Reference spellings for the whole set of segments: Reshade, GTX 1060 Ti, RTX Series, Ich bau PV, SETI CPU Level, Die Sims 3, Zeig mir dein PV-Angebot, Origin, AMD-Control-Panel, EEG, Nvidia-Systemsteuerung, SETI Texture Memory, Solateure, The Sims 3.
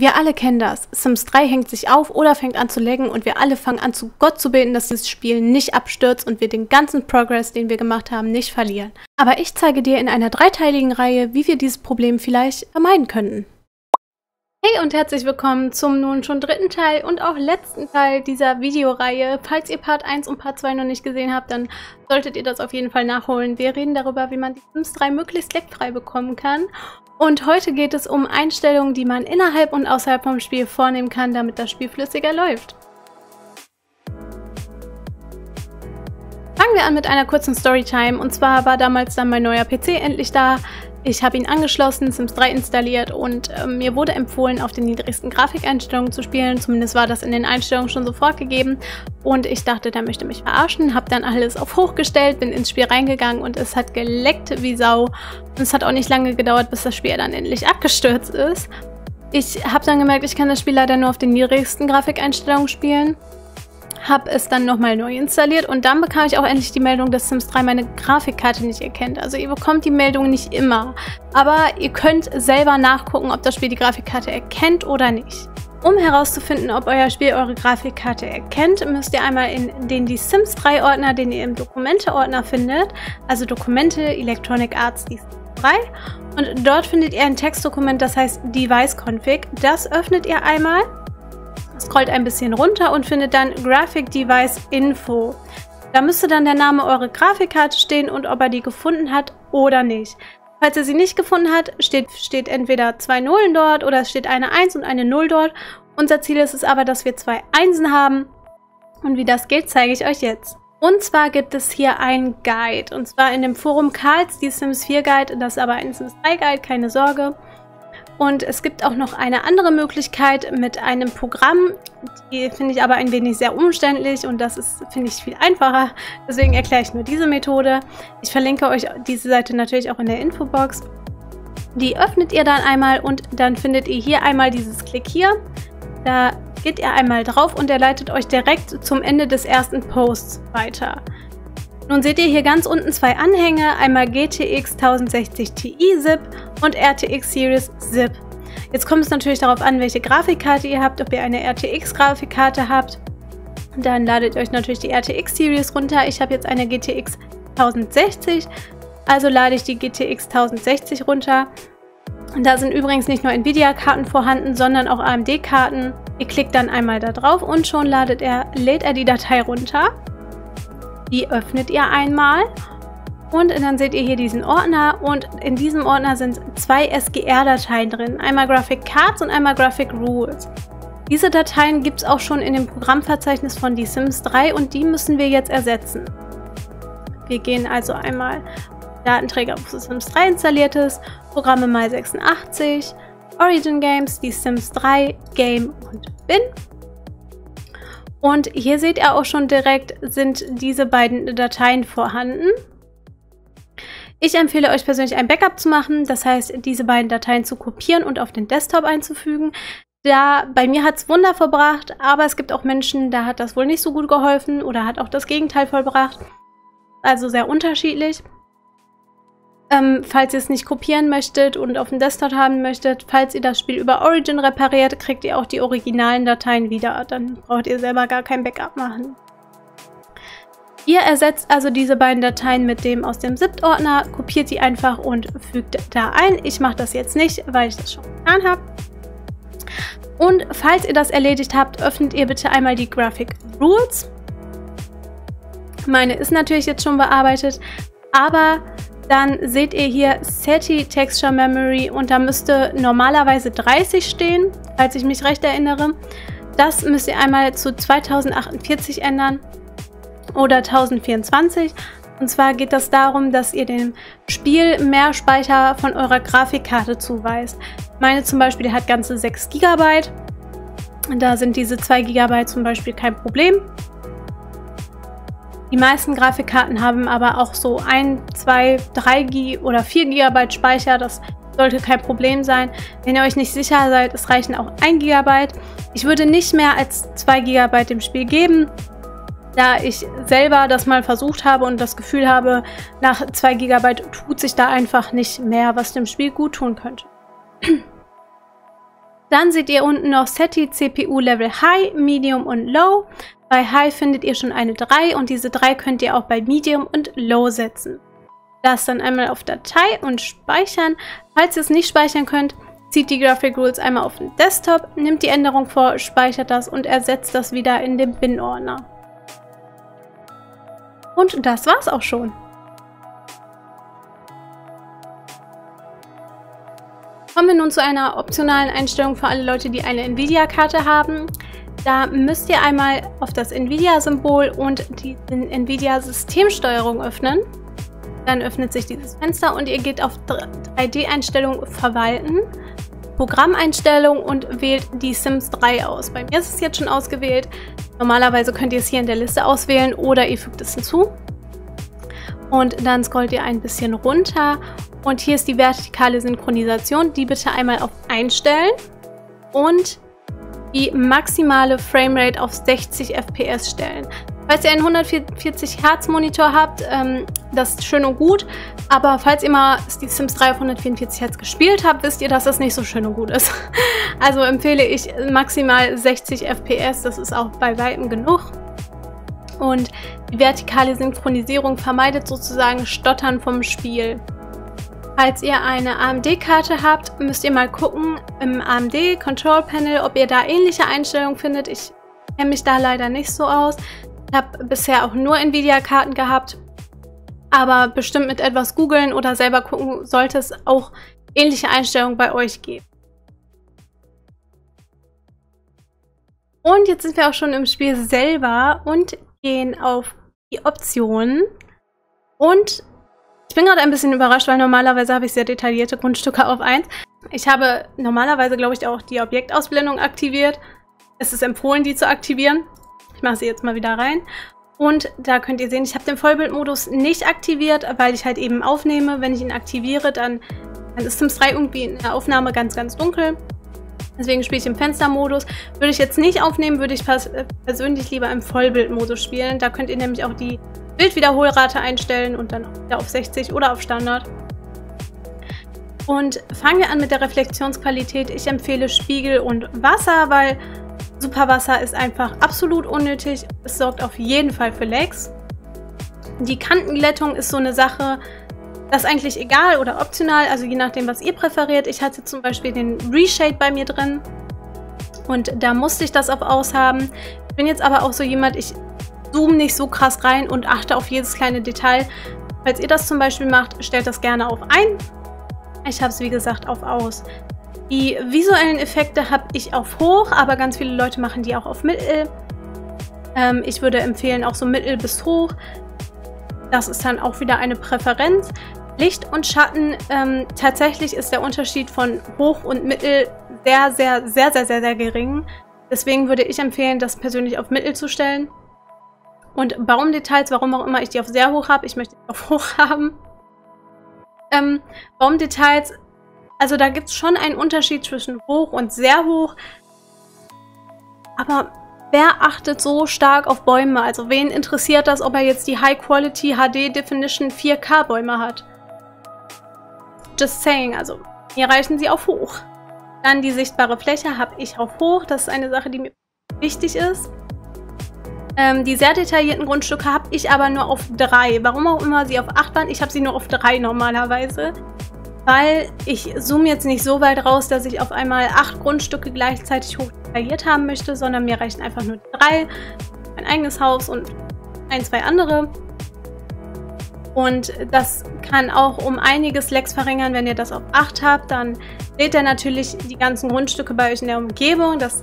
Wir alle kennen das. Sims 3 hängt sich auf oder fängt an zu laggen und wir alle fangen an zu Gott zu beten, dass dieses Spiel nicht abstürzt und wir den ganzen Progress, den wir gemacht haben, nicht verlieren. Aber ich zeige dir in einer dreiteiligen Reihe, wie wir dieses Problem vielleicht vermeiden könnten. Hey und herzlich willkommen zum nun schon dritten Teil und auch letzten Teil dieser Videoreihe. Falls ihr Part 1 und Part 2 noch nicht gesehen habt, dann solltet ihr das auf jeden Fall nachholen. Wir reden darüber, wie man die Sims 3 möglichst lagfrei bekommen kann. Und heute geht es um Einstellungen, die man innerhalb und außerhalb vom Spiel vornehmen kann, damit das Spiel flüssiger läuft. Fangen wir an mit einer kurzen Storytime. Und zwar war damals dann mein neuer PC endlich da. Ich habe ihn angeschlossen, Sims 3 installiert und mir wurde empfohlen, auf den niedrigsten Grafikeinstellungen zu spielen. Zumindest war das in den Einstellungen schon so vorgegeben. Und ich dachte, der möchte mich verarschen, habe dann alles auf hoch gestellt, bin ins Spiel reingegangen und es hat geleckt wie Sau. Und es hat auch nicht lange gedauert, bis das Spiel dann endlich abgestürzt ist. Ich habe dann gemerkt, ich kann das Spiel leider nur auf den niedrigsten Grafikeinstellungen spielen. Habe es dann nochmal neu installiert und dann bekam ich auch endlich die Meldung, dass Sims 3 meine Grafikkarte nicht erkennt. Also ihr bekommt die Meldung nicht immer, aber ihr könnt selber nachgucken, ob das Spiel die Grafikkarte erkennt oder nicht. Um herauszufinden, ob euer Spiel eure Grafikkarte erkennt, müsst ihr einmal in den The Sims 3 Ordner, den ihr im Dokumente-Ordner findet, also Dokumente, Electronic Arts, die Sims 3, und dort findet ihr ein Textdokument, das heißt Device Config. Das öffnet ihr einmal, scrollt ein bisschen runter und findet dann Graphic Device Info. Da müsste dann der Name eurer Grafikkarte stehen und ob er die gefunden hat oder nicht. Falls er sie nicht gefunden hat, steht entweder 2 Nullen dort oder es steht eine 1 und eine 0 dort. Unser Ziel ist es aber, dass wir 2 Einsen haben. Und wie das geht, zeige ich euch jetzt. Und zwar gibt es hier einen Guide. Und zwar in dem Forum Karls, die Sims 4 Guide. Das ist aber ein Sims 3 Guide, keine Sorge. Und es gibt auch noch eine andere Möglichkeit mit einem Programm, die finde ich aber ein wenig sehr umständlich und das ist, finde ich, viel einfacher. Deswegen erkläre ich nur diese Methode. Ich verlinke euch diese Seite natürlich auch in der Infobox. Die öffnet ihr dann einmal und dann findet ihr hier einmal dieses Klick hier. Da geht ihr einmal drauf und er leitet euch direkt zum Ende des ersten Posts weiter. Nun seht ihr hier ganz unten 2 Anhänge, einmal GTX 1060 Ti ZIP und RTX Series ZIP. Jetzt kommt es natürlich darauf an, welche Grafikkarte ihr habt, ob ihr eine RTX-Grafikkarte habt. Dann ladet ihr euch natürlich die RTX Series runter. Ich habe jetzt eine GTX 1060, also lade ich die GTX 1060 runter. Und da sind übrigens nicht nur Nvidia-Karten vorhanden, sondern auch AMD-Karten. Ihr klickt dann einmal da drauf und schon lädt er die Datei runter. Die öffnet ihr einmal und dann seht ihr hier diesen Ordner und in diesem Ordner sind 2 SGR-Dateien drin. Einmal Graphic Cards und einmal Graphic Rules. Diese Dateien gibt es auch schon in dem Programmverzeichnis von The Sims 3 und die müssen wir jetzt ersetzen. Wir gehen also einmal Datenträger, wo The Sims 3 installiert ist, Programme My86, Origin Games, The Sims 3, Game und Bin. Und hier seht ihr auch schon direkt, sind diese beiden Dateien vorhanden. Ich empfehle euch persönlich ein Backup zu machen, das heißt, diese beiden Dateien zu kopieren und auf den Desktop einzufügen. Da, bei mir hat es Wunder verbracht, aber es gibt auch Menschen, da hat das wohl nicht so gut geholfen oder hat auch das Gegenteil vollbracht. Also sehr unterschiedlich. Falls ihr es nicht kopieren möchtet und auf dem Desktop haben möchtet, falls ihr das Spiel über Origin repariert, kriegt ihr auch die originalen Dateien wieder. Dann braucht ihr selber gar kein Backup machen. Ihr ersetzt also diese beiden Dateien mit dem aus dem ZIP-Ordner, kopiert die einfach und fügt da ein. Ich mache das jetzt nicht, weil ich das schon getan habe. Und falls ihr das erledigt habt, öffnet ihr bitte einmal die Graphic Rules. Meine ist natürlich jetzt schon bearbeitet, aber dann seht ihr hier SETI Texture Memory und da müsste normalerweise 30 stehen, falls ich mich recht erinnere. Das müsst ihr einmal zu 2048 ändern oder 1024. Und zwar geht das darum, dass ihr dem Spiel mehr Speicher von eurer Grafikkarte zuweist. Meine zum Beispiel, die hat ganze 6 GB. Da sind diese 2 GB zum Beispiel kein Problem. Die meisten Grafikkarten haben aber auch so 1, 2, 3 oder 4 GB Speicher, das sollte kein Problem sein. Wenn ihr euch nicht sicher seid, es reichen auch 1 GB. Ich würde nicht mehr als 2 GB dem Spiel geben, da ich selber das mal versucht habe und das Gefühl habe, nach 2 GB tut sich da einfach nicht mehr, was dem Spiel gut tun könnte. Dann seht ihr unten noch SETI CPU Level High, Medium und Low. Bei High findet ihr schon eine 3 und diese 3 könnt ihr auch bei Medium und Low setzen. Das dann einmal auf Datei und Speichern. Falls ihr es nicht speichern könnt, zieht die Graphic Rules einmal auf den Desktop, nimmt die Änderung vor, speichert das und ersetzt das wieder in den Bin-Ordner. Und das war's auch schon. Kommen wir nun zu einer optionalen Einstellung für alle Leute, die eine Nvidia-Karte haben. Da müsst ihr einmal auf das Nvidia-Symbol und die Nvidia-Systemsteuerung öffnen. Dann öffnet sich dieses Fenster und ihr geht auf 3D-Einstellung Verwalten, Programmeinstellung und wählt The Sims 3 aus. Bei mir ist es jetzt schon ausgewählt. Normalerweise könnt ihr es hier in der Liste auswählen oder ihr fügt es hinzu. Und dann scrollt ihr ein bisschen runter und hier ist die vertikale Synchronisation. Die bitte einmal auf Einstellen und die maximale Framerate auf 60 FPS stellen. Falls ihr einen 140 Hertz Monitor habt, das ist schön und gut, aber falls ihr mal The Sims 3 auf 144 Hertz gespielt habt, wisst ihr, dass das nicht so schön und gut ist. Also empfehle ich maximal 60 FPS, das ist auch bei weitem genug. Und die vertikale Synchronisierung vermeidet sozusagen Stottern vom Spiel. Falls ihr eine AMD-Karte habt, müsst ihr mal gucken im AMD-Control-Panel, ob ihr da ähnliche Einstellungen findet. Ich kenne mich da leider nicht so aus. Ich habe bisher auch nur Nvidia-Karten gehabt, aber bestimmt mit etwas googeln oder selber gucken, sollte es auch ähnliche Einstellungen bei euch geben. Und jetzt sind wir auch schon im Spiel selber und gehen auf die Optionen und ich bin gerade ein bisschen überrascht, weil normalerweise habe ich sehr detaillierte Grundstücke auf 1. Ich habe normalerweise, glaube ich, auch die Objektausblendung aktiviert. Es ist empfohlen, die zu aktivieren. Ich mache sie jetzt mal wieder rein. Und da könnt ihr sehen, ich habe den Vollbildmodus nicht aktiviert, weil ich halt eben aufnehme. Wenn ich ihn aktiviere, dann ist Sims 3 irgendwie in der Aufnahme ganz, ganz dunkel. Deswegen spiele ich im Fenstermodus. Würde ich jetzt nicht aufnehmen, würde ich persönlich lieber im Vollbildmodus spielen. Da könnt ihr nämlich auch die Bildwiederholrate einstellen und dann wieder auf 60 oder auf Standard. Und fangen wir an mit der Reflexionsqualität. Ich empfehle Spiegel und Wasser, weil Superwasser ist einfach absolut unnötig. Es sorgt auf jeden Fall für Lags. Die Kantenglättung ist so eine Sache, das ist eigentlich egal oder optional, also je nachdem, was ihr präferiert. Ich hatte zum Beispiel den Reshade bei mir drin und da musste ich das auf Aus haben. Ich bin jetzt aber auch so jemand, ich zoome nicht so krass rein und achte auf jedes kleine Detail. Falls ihr das zum Beispiel macht, stellt das gerne auf ein. Ich habe es, wie gesagt, auf Aus. Die visuellen Effekte habe ich auf Hoch, aber ganz viele Leute machen die auch auf Mittel. Ich würde empfehlen, auch so Mittel bis Hoch. Das ist dann auch wieder eine Präferenz. Licht und Schatten, tatsächlich ist der Unterschied von Hoch und Mittel sehr, sehr, sehr, sehr, sehr, sehr gering. Deswegen würde ich empfehlen, das persönlich auf Mittel zu stellen. Und Baumdetails, warum auch immer ich die auf sehr hoch habe, ich möchte die auf hoch haben. Baumdetails, also da gibt es schon einen Unterschied zwischen hoch und sehr hoch. Aber wer achtet so stark auf Bäume? Also wen interessiert das, ob er jetzt die High-Quality HD-Definition 4K-Bäume hat? Just saying, also mir reichen sie auf hoch. Dann die sichtbare Fläche habe ich auf hoch, das ist eine Sache, die mir wichtig ist. Die sehr detaillierten Grundstücke habe ich aber nur auf 3. Warum auch immer sie auf 8 waren, ich habe sie nur auf 3 normalerweise. Weil ich zoome jetzt nicht so weit raus, dass ich auf einmal 8 Grundstücke gleichzeitig hoch detailliert haben möchte, sondern mir reichen einfach nur 3. Mein eigenes Haus und 1, 2 andere. Und das kann auch um einiges Lags verringern, wenn ihr das auf 8 habt. Dann seht ihr natürlich die ganzen Grundstücke bei euch in der Umgebung. Das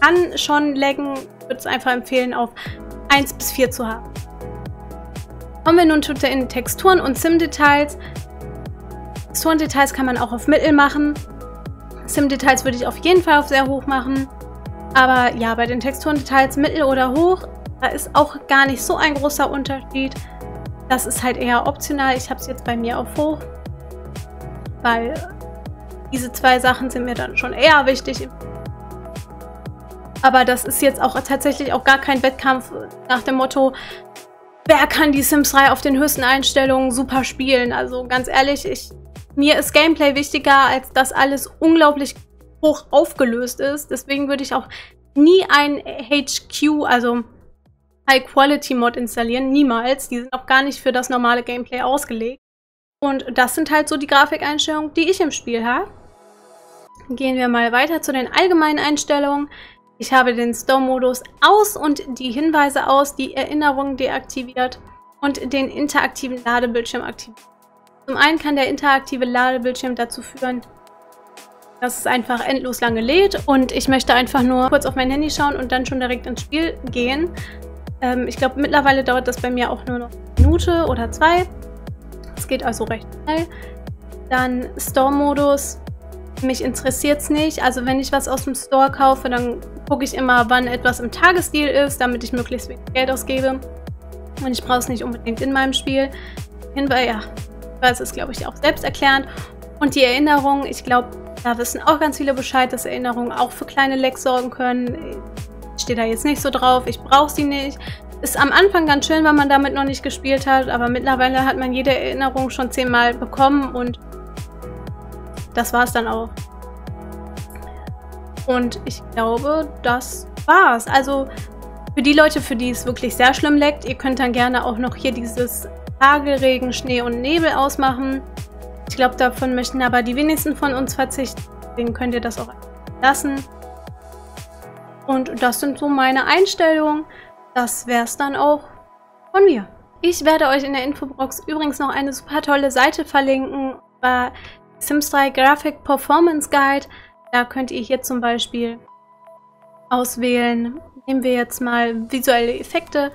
kann schon laggen. Ich würde es einfach empfehlen, auf 1 bis 4 zu haben. Kommen wir nun zu den Texturen und Sim-Details. Texturen-Details kann man auch auf Mittel machen. Sim-Details würde ich auf jeden Fall auf sehr hoch machen. Aber ja, bei den Texturen-Details Mittel oder hoch, da ist auch gar nicht so ein großer Unterschied. Das ist halt eher optional. Ich habe es jetzt bei mir auf hoch, weil diese 2 Sachen sind mir dann schon eher wichtig. Aber das ist jetzt auch tatsächlich auch gar kein Wettkampf nach dem Motto, wer kann die Sims 3 auf den höchsten Einstellungen super spielen? Also ganz ehrlich, mir ist Gameplay wichtiger, als dass alles unglaublich hoch aufgelöst ist. Deswegen würde ich auch nie ein HQ, also High-Quality-Mod installieren, niemals. Die sind auch gar nicht für das normale Gameplay ausgelegt. Und das sind halt so die Grafikeinstellungen, die ich im Spiel habe. Gehen wir mal weiter zu den allgemeinen Einstellungen. Ich habe den Store-Modus aus und die Hinweise aus, die Erinnerungen deaktiviert und den interaktiven Ladebildschirm aktiviert. Zum einen kann der interaktive Ladebildschirm dazu führen, dass es einfach endlos lange lädt und ich möchte einfach nur kurz auf mein Handy schauen und dann schon direkt ins Spiel gehen. Ich glaube, mittlerweile dauert das bei mir auch nur noch eine Minute oder zwei. Es geht also recht schnell. Dann Store-Modus. Mich interessiert es nicht. Also wenn ich was aus dem Store kaufe, dann gucke ich immer, wann etwas im Tagesdeal ist, damit ich möglichst wenig Geld ausgebe. Und ich brauche es nicht unbedingt in meinem Spiel. Hinweis ist, glaube ich, auch selbsterklärend. Und die Erinnerungen, ich glaube, da wissen auch ganz viele Bescheid, dass Erinnerungen auch für kleine Lecks sorgen können. Ich stehe da jetzt nicht so drauf, ich brauche sie nicht. Ist am Anfang ganz schön, weil man damit noch nicht gespielt hat, aber mittlerweile hat man jede Erinnerung schon 10-mal bekommen und das war es dann auch. Und ich glaube, das war's. Also für die Leute, für die es wirklich sehr schlimm leckt, ihr könnt dann gerne auch noch hier dieses Hagelregen, Schnee und Nebel ausmachen. Ich glaube, davon möchten aber die wenigsten von uns verzichten. Deswegen könnt ihr das auch lassen. Und das sind so meine Einstellungen. Das wär's dann auch von mir. Ich werde euch in der Infobox übrigens noch eine super tolle Seite verlinken. Sims 3 Graphic Performance Guide. Da könnt ihr hier zum Beispiel auswählen, nehmen wir jetzt mal visuelle Effekte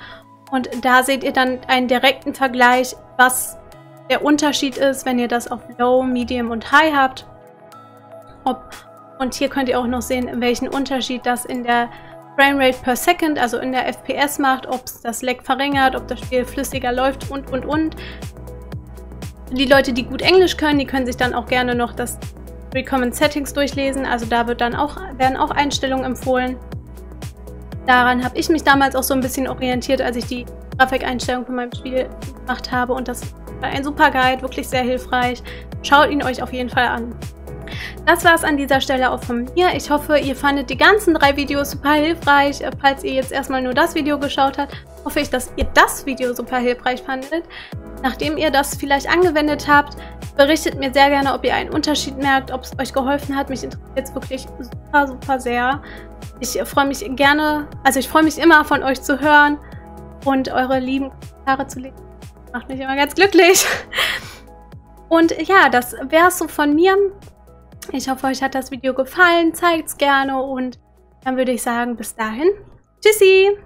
und da seht ihr dann einen direkten Vergleich, was der Unterschied ist, wenn ihr das auf Low, Medium und High habt. Und hier könnt ihr auch noch sehen, welchen Unterschied das in der Framerate per Second, also in der FPS macht, ob es das Lag verringert, ob das Spiel flüssiger läuft und. Die Leute, die gut Englisch können, die können sich dann auch gerne noch das Recommend Settings durchlesen. Also da werden auch Einstellungen empfohlen. Daran habe ich mich damals auch so ein bisschen orientiert, als ich die Grafikeinstellung von meinem Spiel gemacht habe. Und das war ein super Guide, wirklich sehr hilfreich. Schaut ihn euch auf jeden Fall an. Das war es an dieser Stelle auch von mir. Ich hoffe, ihr fandet die ganzen 3 Videos super hilfreich. Falls ihr jetzt erstmal nur das Video geschaut habt, hoffe ich, dass ihr das Video super hilfreich fandet. Nachdem ihr das vielleicht angewendet habt, berichtet mir sehr gerne, ob ihr einen Unterschied merkt, ob es euch geholfen hat. Mich interessiert es wirklich super, super sehr. Ich freue mich immer von euch zu hören und eure lieben Kommentare zu lesen. Macht mich immer ganz glücklich. Und ja, das wäre es so von mir. Ich hoffe, euch hat das Video gefallen. Zeigt es gerne und dann würde ich sagen, bis dahin. Tschüssi!